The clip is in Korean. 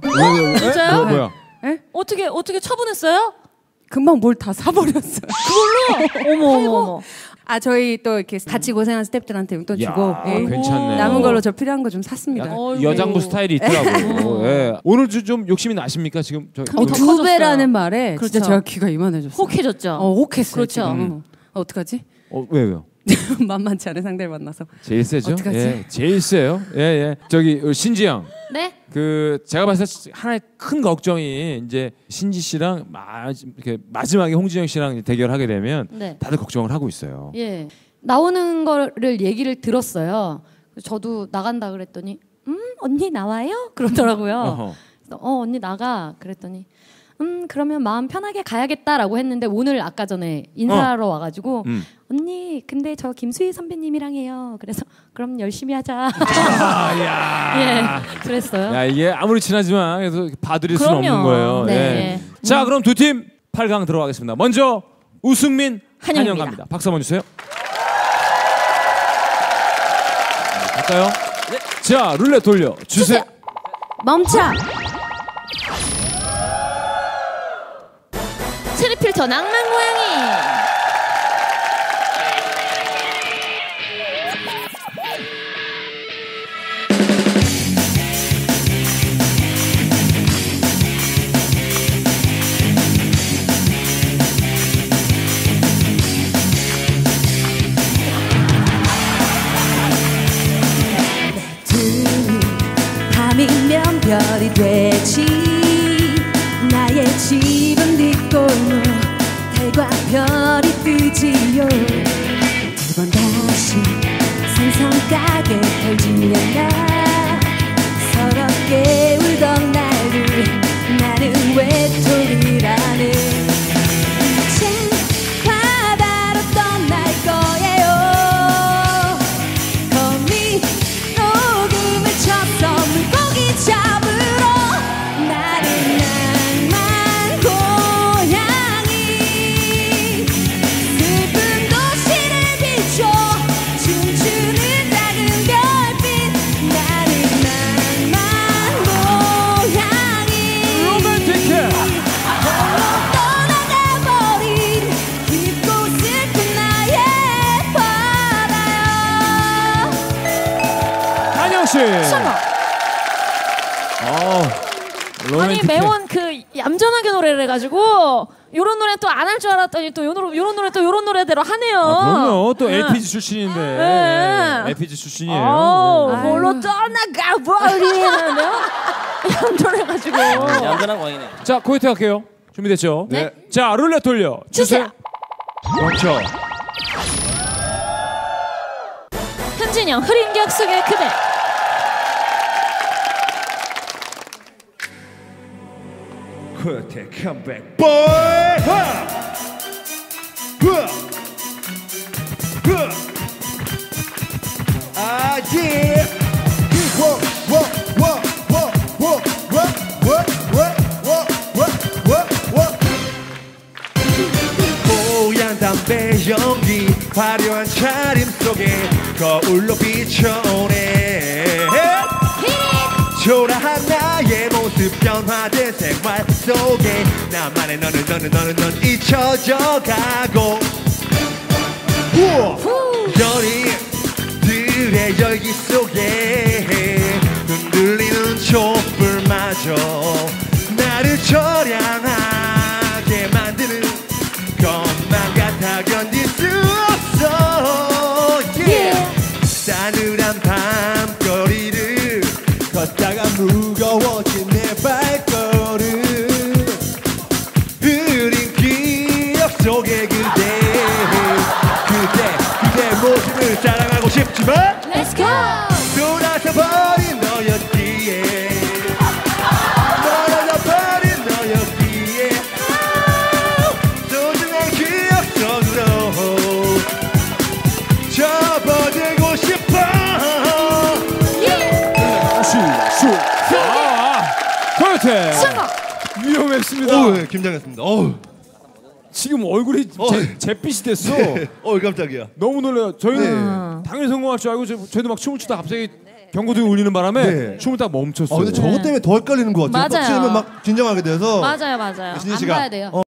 진짜요? 뭐야? 어떻게 처분했어요? 금방 뭘 다 사버렸어요. 그걸로? 어머. 아, 저희 또 이렇게 같이 고생한 스태프들한테 또 주고, 예. 괜찮네. 남은 걸로 저 필요한 거 좀 샀습니다. 여장부 스타일이 있더라고요. 예. 오늘 좀 욕심이 나십니까? 지금 저 두 배라는 말에 그렇죠. 진짜 제가 귀가 이만해졌어요. 혹해졌죠. 혹했어요. 그렇죠. 어떡하지? 왜요? 만만치 않은 상대를 만나서 제일 세죠. 어떡하지? 예, 제일 세요. 예예. 저기 신지영. 네. 그 제가 봤을 때 하나의 큰 걱정이 이제 신지 씨랑 마지막에 홍진영 씨랑 대결하게 되면 네. 다들 걱정을 하고 있어요. 예. 나오는 거를 얘기를 들었어요. 저도 나간다 그랬더니 언니 나와요? 그러더라고요. 그래서, 언니 나가 그랬더니. 그러면 마음 편하게 가야겠다라고 했는데 오늘 아까 전에 인사하러 와가지고 언니 근데 저 김수희 선배님이랑 해요. 그래서 그럼 열심히 하자. 예, 그랬어요. 야, 이게 아무리 친하지만 그래서 봐드릴 수는 없는 거예요. 네. 예. 자 그럼 두 팀 8강 들어가겠습니다. 먼저 우승민, 한영 갑니다. 박수 한번 주세요. 갈까요? 네. 자 룰렛 돌려 주세요. 멈춰. 체리필터 낭만 고양이. 밤이면 별이 되지. 나의 집은 뒷골목 달과 별이 뜨지요. 두 번 다시 산성가게 펼치려나 서럽게 울던 날들 나는 외톨이라네. 제 바다로 떠날 거예요. 거미 녹음을 쳐서 물고기 잡으러. 아니 매번 그 얌전하게 노래를 해가지고 요런 노래 또 안 할 줄 알았더니 또 요런 노래 또 요런 노래대로 하네요. 아, 그럼요. 또 LPG 출신인데. 네. LPG 출신이에요. 뭘로 떠나가 버리는데요. 얌전해가지고. 얌전한 광이네. 자 코요태 할게요. 준비됐죠? 네. 자 룰렛 돌려 주세요. 멈춰. 현진영 흐린 격 속의 그대. 코요태 컴백 보이. 아예 뽀얀 담배 연기 화려한 차림 속에 거울로 비춰오네. 초라한 나의 모습 변화된 생활 속에 나만의 너는 잊혀져 가고 별이들의 열기 속에 흔들리는 촛불마저 나를 처량하게 만드는 것만 같아 견딜 수 없어. 싸늘한 밤거리를 걷다가 무거워진 내 발걸음 흐린 기억 속에 그대 모습을 사랑하고 싶지만 Let's go! 돌아서버린 너였기에 멀어져버린 너였기에 소중한 기억 속으로 접어들고 싶어. 수고! 위험했습니다. 긴장했습니다. 지금 얼굴이 잿빛이 됐어. 네. 깜짝이야. 너무 놀래요. 저희는 당연히 성공할 줄 알고 저희도 막 춤을 추다 갑자기 경고등이 울리는 바람에 네. 춤을 딱 멈췄어요. 아, 근데 저것 때문에 더 헷갈리는 것 같아요. 맞아요. 딱 치면 막 긴장하게 돼서. 맞아요, 맞아요. 신지 씨가. 안 봐야 돼요.